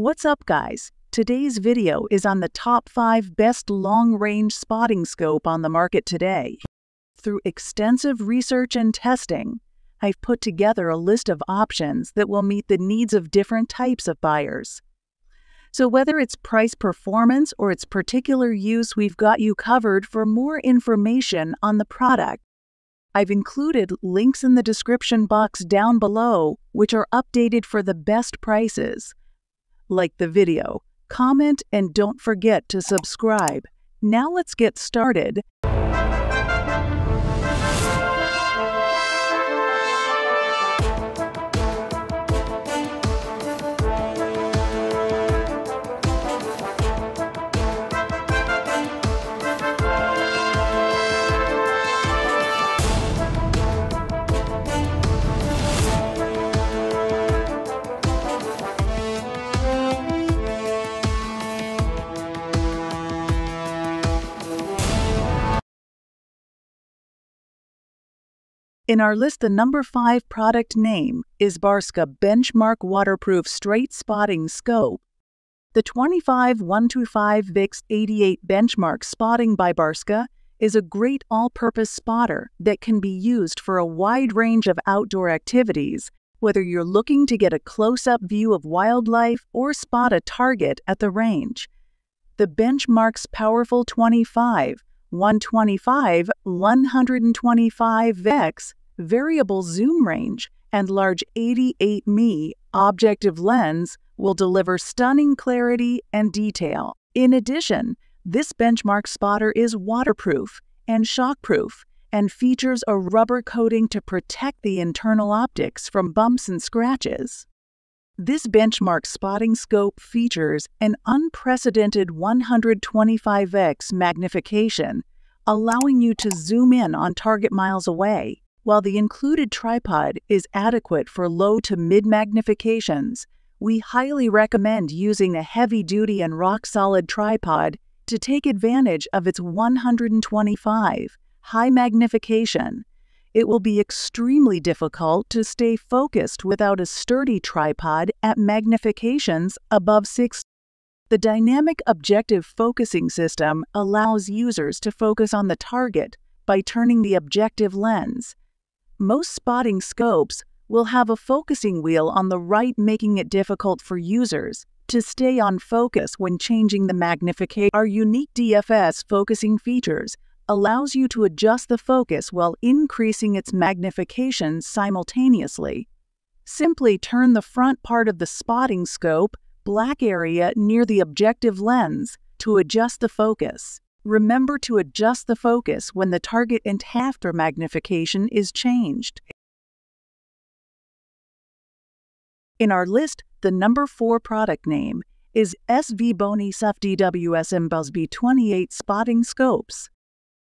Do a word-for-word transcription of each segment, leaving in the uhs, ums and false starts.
What's up, guys? Today's video is on the top five best long-range spotting scope on the market today. Through extensive research and testing, I've put together a list of options that will meet the needs of different types of buyers. So whether it's price performance or its particular use, we've got you covered. For more information on the product, I've included links in the description box down below, which are updated for the best prices. Like the video, comment, and don't forget to subscribe. Now let's get started. In our list, the number five product name is Barska Benchmark Waterproof Straight Spotting Scope. The twenty-five one twenty-five VIX eighty-eight Benchmark Spotting by Barska is a great all-purpose spotter that can be used for a wide range of outdoor activities, whether you're looking to get a close-up view of wildlife or spot a target at the range. The Benchmark's powerful twenty-five one twenty-five one twenty-five VIX variable zoom range and large eighty-eight millimeter objective lens will deliver stunning clarity and detail. In addition, this Benchmark spotter is waterproof and shockproof and features a rubber coating to protect the internal optics from bumps and scratches. This Benchmark spotting scope features an unprecedented one hundred twenty-five X magnification, allowing you to zoom in on target miles away. While the included tripod is adequate for low to mid magnifications, we highly recommend using a heavy-duty and rock-solid tripod to take advantage of its one hundred twenty-five high magnification. It will be extremely difficult to stay focused without a sturdy tripod at magnifications above six. The dynamic objective focusing system allows users to focus on the target by turning the objective lens. Most spotting scopes will have a focusing wheel on the right, making it difficult for users to stay on focus when changing the magnification. Our unique D F S focusing features allows you to adjust the focus while increasing its magnification simultaneously. Simply turn the front part of the spotting scope black area near the objective lens to adjust the focus. Remember to adjust the focus when the target and after magnification is changed. In our list, the number four product name is SVBony S F D W S M Busby twenty-eight Spotting Scopes.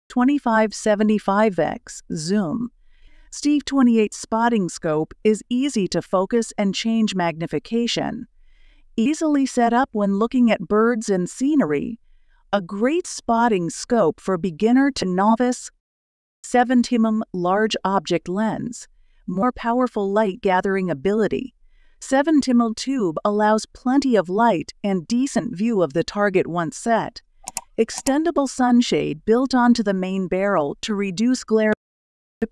twenty-five seventy-five X Zoom. Steve twenty-eight Spotting Scope is easy to focus and change magnification. Easily set up when looking at birds and scenery. A great spotting scope for beginner to novice. seventy millimeter Large Object Lens. More powerful light gathering ability. seventy millimeter tube allows plenty of light and decent view of the target once set. Extendable sunshade built onto the main barrel to reduce glare.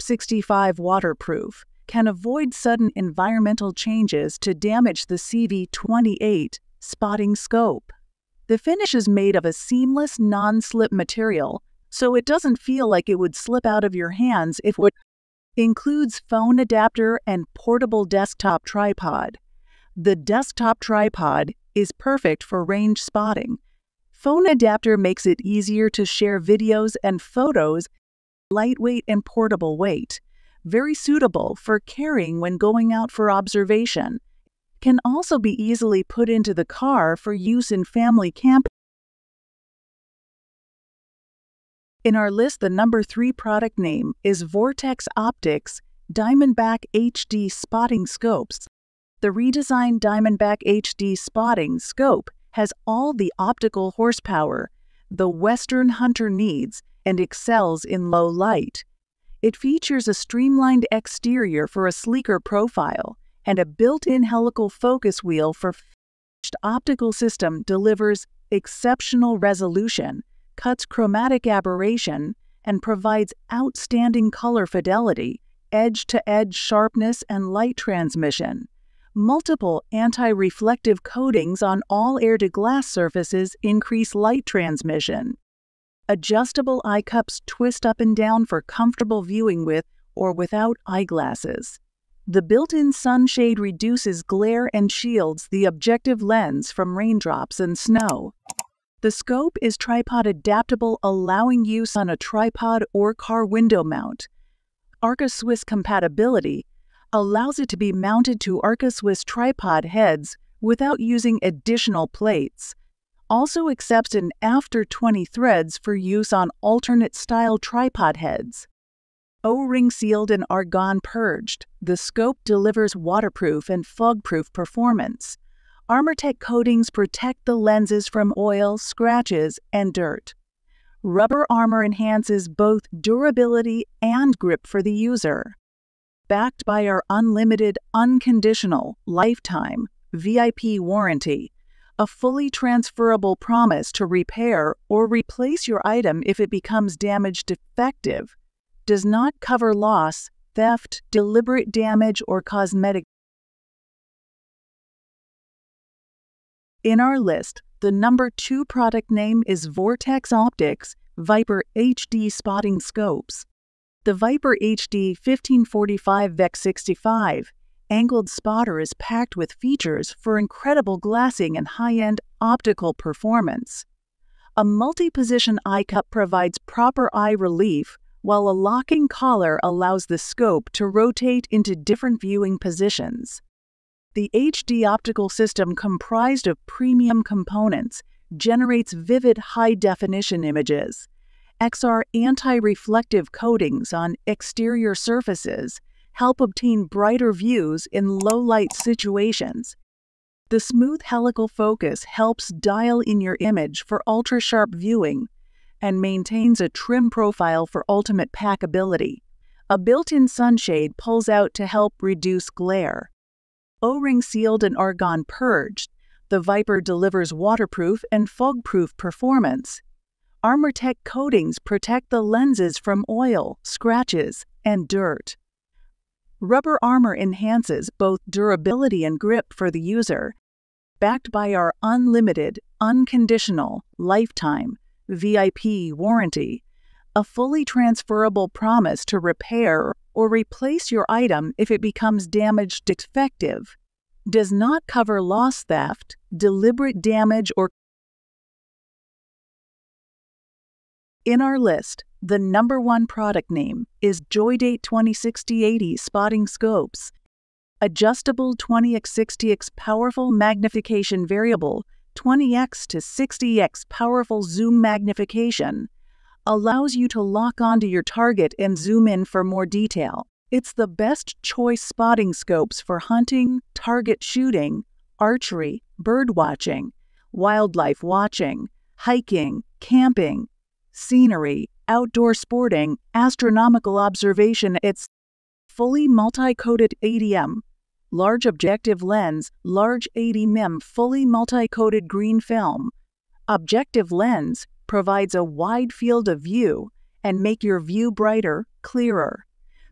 sixty-five waterproof, can avoid sudden environmental changes to damage the C V twenty-eight spotting scope. The finish is made of a seamless non-slip material, so it doesn't feel like it would slip out of your hands if it includes phone adapter and portable desktop tripod. The desktop tripod is perfect for range spotting. Phone adapter makes it easier to share videos and photos. Lightweight and portable weight. Very suitable for carrying when going out for observation. Can also be easily put into the car for use in family camping. In our list, the number three product name is Vortex Optics Diamondback H D Spotting Scopes. The redesigned Diamondback H D Spotting Scope has all the optical horsepower the Western hunter needs and excels in low light. It features a streamlined exterior for a sleeker profile and a built-in helical focus wheel for polished optical system delivers exceptional resolution, cuts chromatic aberration, and provides outstanding color fidelity, edge-to-edge sharpness, and light transmission. Multiple anti-reflective coatings on all air-to-glass surfaces increase light transmission. Adjustable eye cups twist up and down for comfortable viewing with or without eyeglasses. The built-in sunshade reduces glare and shields the objective lens from raindrops and snow. The scope is tripod adaptable, allowing use on a tripod or car window mount. Arca Swiss compatibility allows it to be mounted to Arca Swiss tripod heads without using additional plates. Also accepts an after twenty threads for use on alternate style tripod heads. O-ring sealed and argon purged, the scope delivers waterproof and fog-proof performance. ArmorTech coatings protect the lenses from oil, scratches, and dirt. Rubber armor enhances both durability and grip for the user. Backed by our unlimited, unconditional, lifetime V I P warranty, a fully transferable promise to repair or replace your item if it becomes damaged, defective, does not cover loss, theft, deliberate damage, or cosmetic. In our list, the number two product name is Vortex Optics Viper H D Spotting Scopes. The Viper H D fifteen forty-five by sixty-five angled spotter is packed with features for incredible glassing and high-end optical performance. A multi-position eye cup provides proper eye relief, while a locking collar allows the scope to rotate into different viewing positions. The H D optical system, comprised of premium components, generates vivid high-definition images. X R anti-reflective coatings on exterior surfaces help obtain brighter views in low-light situations. The smooth helical focus helps dial in your image for ultra-sharp viewing and maintains a trim profile for ultimate packability. A built-in sunshade pulls out to help reduce glare. O-ring sealed and argon purged, the Viper delivers waterproof and fog-proof performance. ArmorTech coatings protect the lenses from oil, scratches, and dirt. Rubber armor enhances both durability and grip for the user. Backed by our unlimited, unconditional, lifetime V I P warranty, a fully transferable promise to repair or replace your item if it becomes damaged, defective, does not cover loss, theft, deliberate damage, or. In our list, the number one product name is Joydate twenty sixty eighty Spotting Scopes. Adjustable twenty by sixty by powerful magnification variable, twenty x to sixty x powerful zoom magnification, allows you to lock onto your target and zoom in for more detail. It's the best choice spotting scopes for hunting, target shooting, archery, bird watching, wildlife watching, hiking, camping, scenery, outdoor sporting, astronomical observation. It's fully multi-coated eighty millimeter, large objective lens, large eighty millimeter fully multi-coated green film. Objective lens provides a wide field of view and make your view brighter, clearer.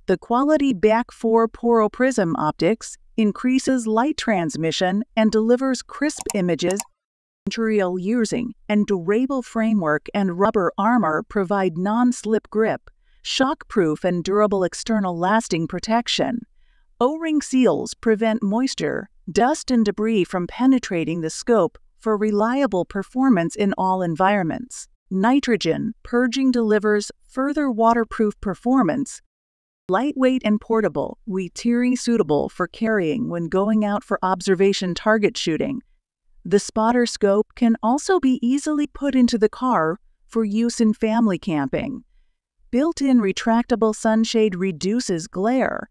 The quality back four poro prism optics increases light transmission and delivers crisp images. Material using and durable framework and rubber armor provide non-slip grip, shockproof and durable external lasting protection. O-ring seals prevent moisture, dust and debris from penetrating the scope for reliable performance in all environments. Nitrogen purging delivers further waterproof performance. Lightweight and portable, retiring suitable for carrying when going out for observation target shooting. The spotter scope can also be easily put into the car for use in family camping. Built-in retractable sunshade reduces glare.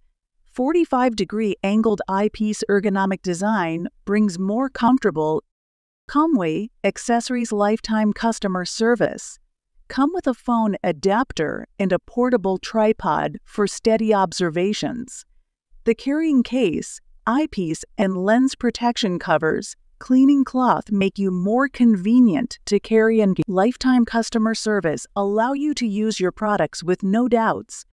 forty-five degree angled eyepiece ergonomic design brings more comfortable. Comway Accessories Lifetime Customer Service. Come with a phone adapter and a portable tripod for steady observations. The carrying case, eyepiece, and lens protection covers cleaning cloth make you more convenient to carry and lifetime customer service allow you to use your products with no doubts.